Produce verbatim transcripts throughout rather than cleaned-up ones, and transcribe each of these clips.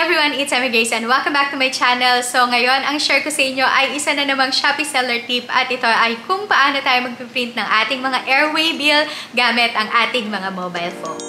everyone, it's Emmy Grace and welcome back to my channel. So ngayon, ang share ko sa inyo ay isa na namang Shopee seller tip at ito ay kung paano tayo magpiprint ng ating mga airway bill gamit ang ating mga mobile phone.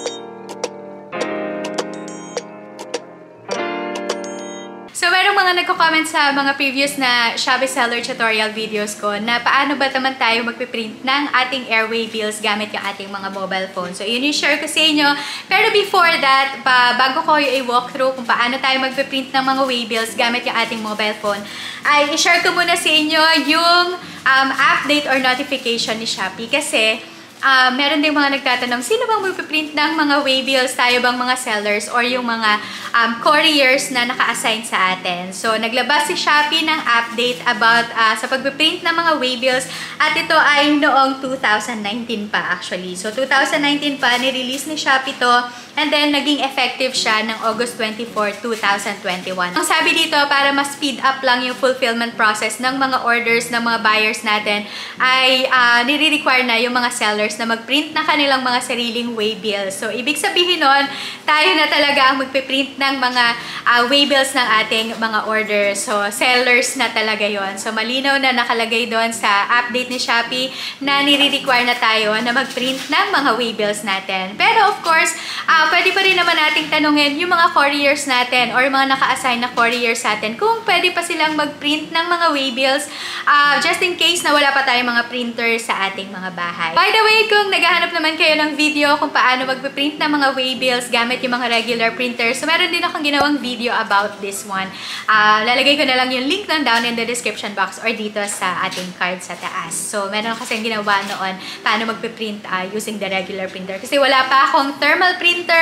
So, merong mga nagko-comment sa mga previous na Shopee seller tutorial videos ko na paano ba naman tayo magpiprint ng ating airway bills gamit yung ating mga mobile phone. So, yun yung share ko sa inyo. Pero before that, pa, bago ko yung i-walkthrough kung paano tayo magpiprint ng mga way bills gamit yung ating mobile phone, ay i-share ko muna sa inyo yung um, update or notification ni Shopee kasi Uh, meron din mga nagtatanong, sino bang magpiprint ng mga way bills? Tayo bang mga sellers or yung mga um, couriers na naka-assign sa atin? So, naglabas si Shopee ng update about uh, sa pagpiprint ng mga way bills at ito ay noong two thousand nineteen pa actually. So, two thousand nineteen pa, nirelease ni Shopee to and then naging effective siya ng August twenty-fourth, two thousand twenty-one. Ang sabi dito, para mas speed up lang yung fulfillment process ng mga orders ng mga buyers natin, ay uh, nire-require na yung mga sellers na mag-print na kanilang mga sariling way bills. So, ibig sabihin nun, tayo na talaga ang magpiprint ng mga uh, way bills ng ating mga orders. So, sellers na talaga yon. So, malinaw na nakalagay doon sa update ni Shopee na nire-require na tayo na mag-print ng mga way bills natin. Pero, of course, uh, pwede pa rin naman nating tanungin yung mga couriers natin or mga naka-assign na couriers sa atin kung pwede pa silang mag-print ng mga way bills uh, just in case na wala pa tayong mga printer sa ating mga bahay. By the way, kung naghahanap naman kayo ng video kung paano magpiprint ng mga way bills gamit yung mga regular printers, so meron din akong ginawang video about this one. Uh, lalagay ko na lang yung link down down in the description box or dito sa ating card sa taas. So, meron kasing ginawa noon paano magpiprint uh, using the regular printer. Kasi wala pa akong thermal printer.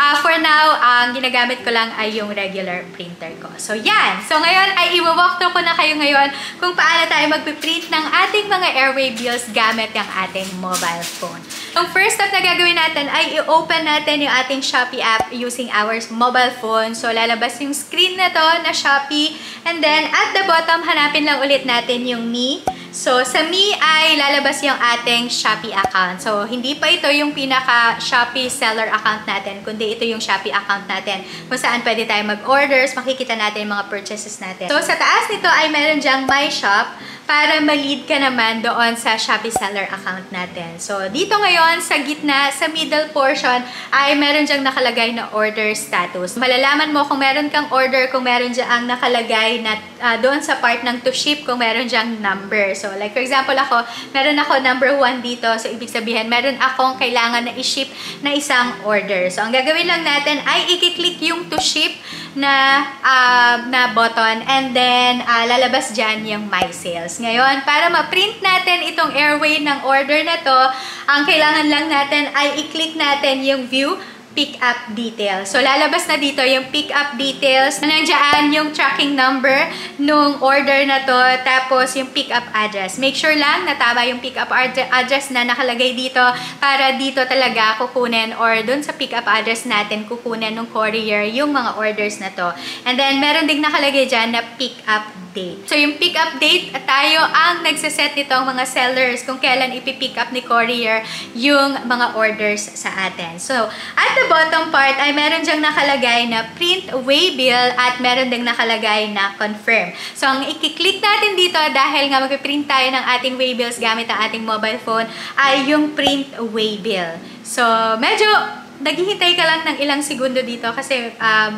Uh, for now, ang uh, ginagamit ko lang ay yung regular printer ko. So, yan! So, ngayon ay i-walkthrough ko na kayo ngayon kung paano tayo magpiprint ng ating mga airway bills gamit yung ating mobile phone. Ang first step na gagawin natin ay i-open natin yung ating Shopee app using our mobile phone. So, lalabas yung screen na to na Shopee. And then, at the bottom, hanapin lang ulit natin yung Me. So, sa Me ay lalabas yung ating Shopee account. So, hindi pa ito yung pinaka-Shopee seller account natin, kundi ito yung Shopee account natin kung saan pwede tayo mag-orders, makikita natin yung mga purchases natin. So, sa taas nito ay meron dyang My Shop para ma-lead ka naman doon sa Shopee seller account natin. So, dito ngayon, sa gitna, sa middle portion, ay meron dyang nakalagay na order status. Malalaman mo kung meron kang order, kung meron dyang nakalagay na uh, doon sa part ng to ship, kung meron dyang number. So, like for example ako, meron ako number one dito. So, ibig sabihin, meron akong kailangan na i-ship na isang order. So, ang gagawin lang natin ay i-click yung to ship na uh, na button and then uh, lalabas dyan yung My Sales. Ngayon, para ma-print natin itong airway ng order na to, ang kailangan lang natin ay i-click natin yung View Pick Up Details. So, lalabas na dito yung pick up details. Nandiyan yung tracking number nung order na to, tapos yung pick up address. Make sure lang na tama yung pick up address na nakalagay dito para dito talaga kukunin or dun sa pick up address natin kukunin nung courier yung mga orders na to. And then, meron ding nakalagay dyan na pick up date. So, yung pick up date, tayo ang nagsaset nito ang mga sellers kung kailan ipipick up ni courier yung mga orders sa atin. So, at the bottom part ay meron dyang nakalagay na print way bill at meron ding nakalagay na confirm. So, ang i-click natin dito dahil nga magpiprint tayo ng ating way bills gamit ang ating mobile phone ay yung print way bill. So, medyo naghihintay ka lang ng ilang segundo dito kasi um,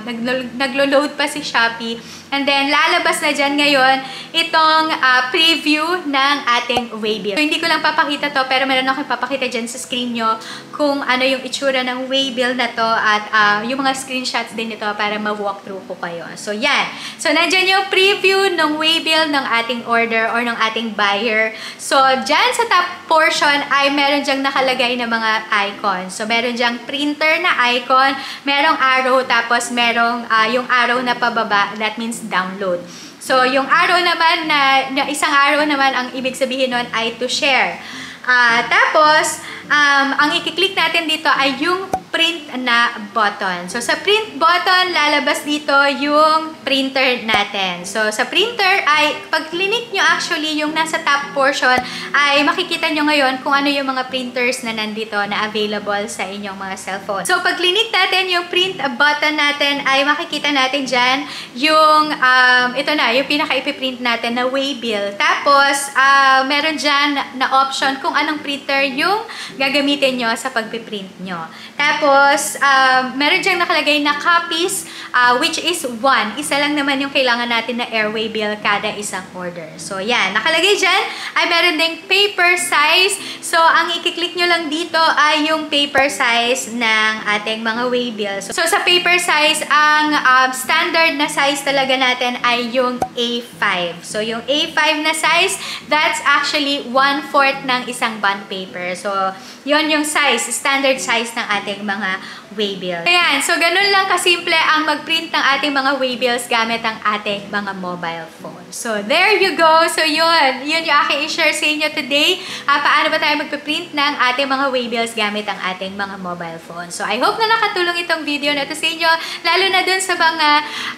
naglo-load pa si Shopee. And then, lalabas na dyan ngayon itong uh, preview ng ating way bill. So, hindi ko lang papakita to pero meron akong papakita dyan sa screen nyo kung ano yung itsura ng way bill na to at uh, yung mga screenshots din nito para ma-walkthrough ko kayo. So, yan. So, nandyan yung preview ng way bill ng ating order or ng ating buyer. So, dyan sa top portion ay meron dyang nakalagay na mga icons. So, meron dyang print na icon, merong arrow, tapos merong uh, yung arrow na pababa, that means download. So, yung arrow naman, na, na isang arrow naman, ang ibig sabihin nun ay to share. Uh, tapos, um, ang i-click natin dito ay yung print na button. So, sa print button, lalabas dito yung printer natin. So, sa printer ay, pag clinic nyo actually, yung nasa top portion, ay makikita nyo ngayon kung ano yung mga printers na nandito na available sa inyong mga cellphone. So, pag clinic natin yung print button natin, ay makikita natin dyan yung, um, ito na, yung pinaka-ipiprint natin na waybill. Tapos, uh, meron dyan na option kung anong printer yung gagamitin nyo sa pagpiprint nyo. Tapos, uh, meron dyang nakalagay na copies, uh, which is one. Isa lang naman yung kailangan natin na airway bill kada isang order. So, yan. Nakalagay dyan ay meron ding paper size. So, ang ikiklik nyo lang dito ay yung paper size ng ating mga way bills. So, sa paper size, ang um, standard na size talaga natin ay yung A five. So, yung A five na size, that's actually one-fourth ng isang bond paper. So, yon yung size, standard size ng ating mga waybills. Ayan, so ganun lang kasimple ang magprint ng ating mga waybills gamit ang ating mga mobile phone. So, there you go. So, yun. Yun yung aking i-share sa inyo today. Uh, paano ba tayo magpiprint ng ating mga waybills gamit ang ating mga mobile phone. So, I hope na nakatulong itong video na ito sa inyo, lalo na dun sa mga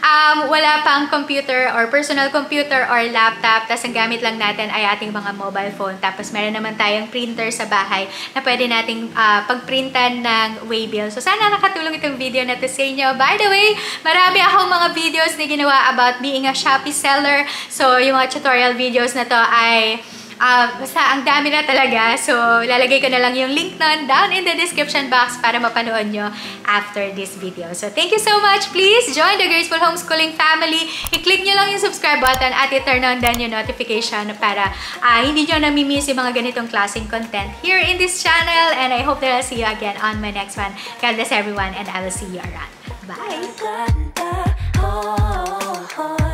um, wala pang computer or personal computer or laptop, tapos ang gamit lang natin ay ating mga mobile phone. Tapos, meron naman tayong printer sa bahay na pwede nating uh, pagprintan ng waybill. So, sana nakatulong itong video na ito sa inyo. By the way, marami akong mga videos na ginawa about being a Shopee seller. So, yung mga tutorial videos na to ay Uh, basta ang dami na talaga. So, lalagay ko na lang yung link nun down in the description box para mapanood nyo after this video. So, thank you so much. Please join the Graceful Homeschooling Family. I-click nyo lang yung subscribe button at i-turn on down yung notification para uh, hindi nyo namimiss yung mga ganitong klaseng content here in this channel. And I hope that I'll see you again on my next one. God bless everyone and I will see you around. Bye!